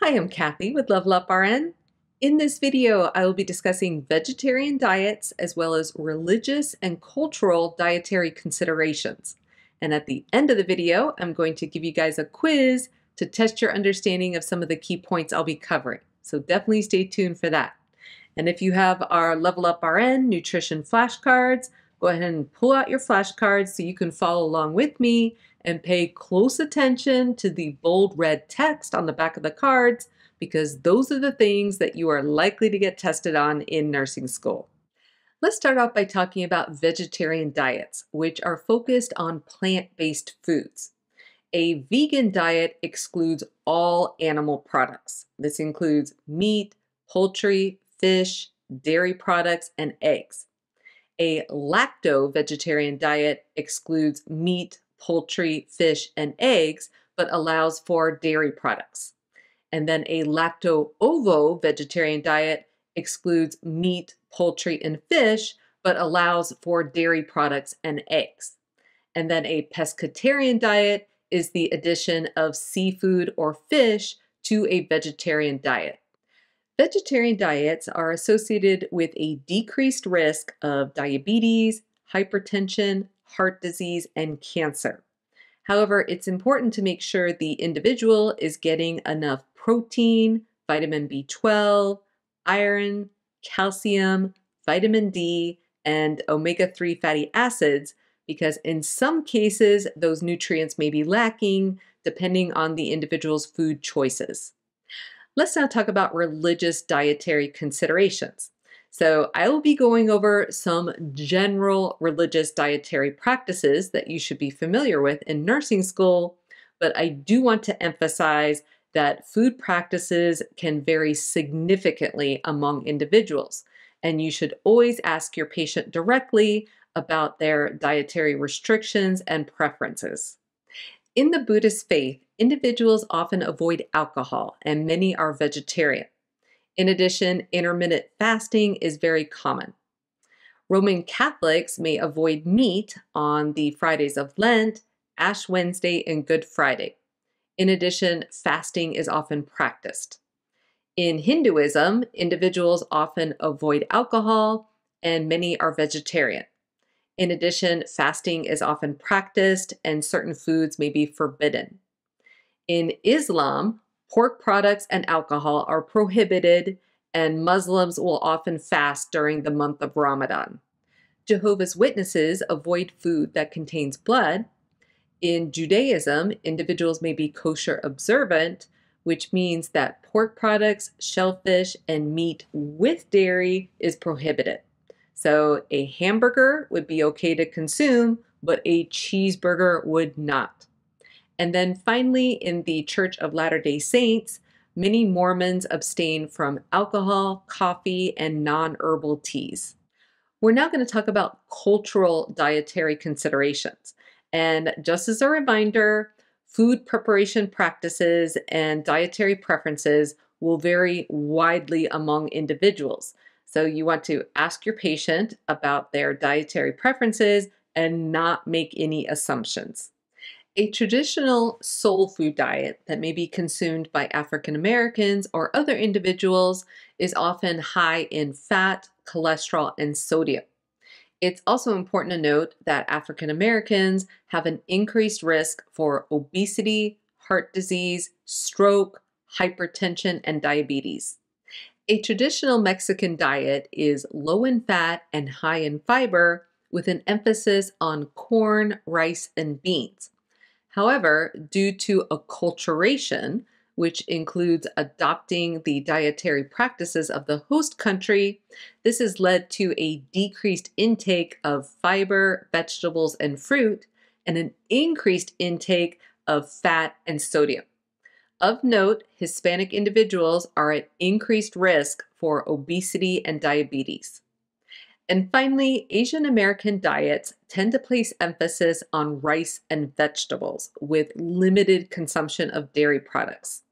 Hi, I'm Kathy with Level Up RN. In this video, I will be discussing vegetarian diets as well as religious and cultural dietary considerations. And at the end of the video, I'm going to give you guys a quiz to test your understanding of some of the key points I'll be covering. So definitely stay tuned for that. And if you have our Level Up RN nutrition flashcards, go ahead and pull out your flashcards so you can follow along with me and pay close attention to the bold red text on the back of the cards, because those are the things that you are likely to get tested on in nursing school. Let's start off by talking about vegetarian diets, which are focused on plant-based foods. A vegan diet excludes all animal products. This includes meat, poultry, fish, dairy products, and eggs. A lacto-vegetarian diet excludes meat, poultry, fish, and eggs, but allows for dairy products. And then a lacto-ovo vegetarian diet excludes meat, poultry, and fish, but allows for dairy products and eggs. And then a pescatarian diet is the addition of seafood or fish to a vegetarian diet. Vegetarian diets are associated with a decreased risk of diabetes, hypertension, heart disease, and cancer. However, it's important to make sure the individual is getting enough protein, vitamin B12, iron, calcium, vitamin D, and omega-3 fatty acids, because in some cases, those nutrients may be lacking depending on the individual's food choices. Let's now talk about religious dietary considerations. So I will be going over some general religious dietary practices that you should be familiar with in nursing school, but I do want to emphasize that food practices can vary significantly among individuals, and you should always ask your patient directly about their dietary restrictions and preferences. In the Buddhist faith, individuals often avoid alcohol, and many are vegetarian. In addition, intermittent fasting is very common. Roman Catholics may avoid meat on the Fridays of Lent, Ash Wednesday, and Good Friday. In addition, fasting is often practiced. In Hinduism, individuals often avoid alcohol, and many are vegetarian. In addition, fasting is often practiced, and certain foods may be forbidden. In Islam, pork products and alcohol are prohibited, and Muslims will often fast during the month of Ramadan. Jehovah's Witnesses avoid food that contains blood. In Judaism, individuals may be kosher observant, which means that pork products, shellfish, and meat with dairy is prohibited. So a hamburger would be okay to consume, but a cheeseburger would not. And then finally, in the Church of Latter-day Saints, many Mormons abstain from alcohol, coffee, and non-herbal teas. We're now going to talk about cultural dietary considerations. And just as a reminder, food preparation practices and dietary preferences will vary widely among individuals. So you want to ask your patient about their dietary preferences and not make any assumptions. A traditional soul food diet that may be consumed by African Americans or other individuals is often high in fat, cholesterol, and sodium. It's also important to note that African Americans have an increased risk for obesity, heart disease, stroke, hypertension, and diabetes. A traditional Mexican diet is low in fat and high in fiber, with an emphasis on corn, rice, and beans. However, due to acculturation, which includes adopting the dietary practices of the host country, this has led to a decreased intake of fiber, vegetables, and fruit, and an increased intake of fat and sodium. Of note, Hispanic individuals are at increased risk for obesity and diabetes. And finally, Asian American diets tend to place emphasis on rice and vegetables with limited consumption of dairy products.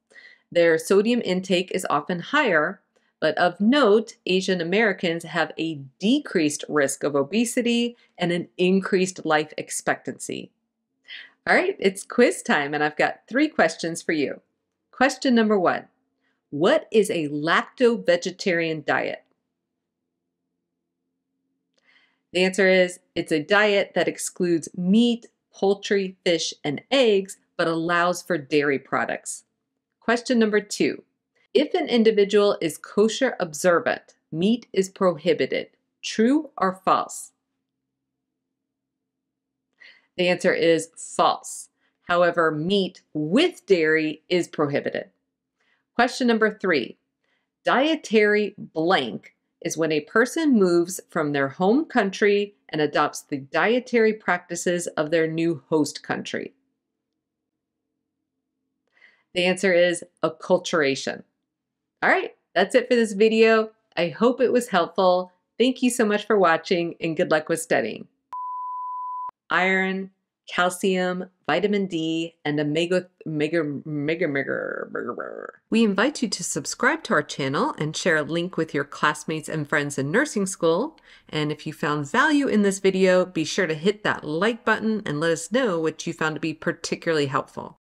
Their sodium intake is often higher, but of note, Asian Americans have a decreased risk of obesity and an increased life expectancy. All right, it's quiz time, and I've got three questions for you. Question number 1, What is a lacto-vegetarian diet? The answer is it's a diet that excludes meat, poultry, fish, and eggs, but allows for dairy products. Question number 2. If an individual is kosher observant, meat is prohibited. True or false? The answer is false. However, meat with dairy is prohibited. Question number 3. Dietary blank is when a person moves from their home country and adopts the dietary practices of their new host country. The answer is acculturation. All right, that's it for this video. I hope it was helpful. Thank you so much for watching and good luck with studying. Iron, calcium, vitamin D, and omega. We invite you to subscribe to our channel and share a link with your classmates and friends in nursing school. And if you found value in this video, be sure to hit that like button and let us know what you found to be particularly helpful.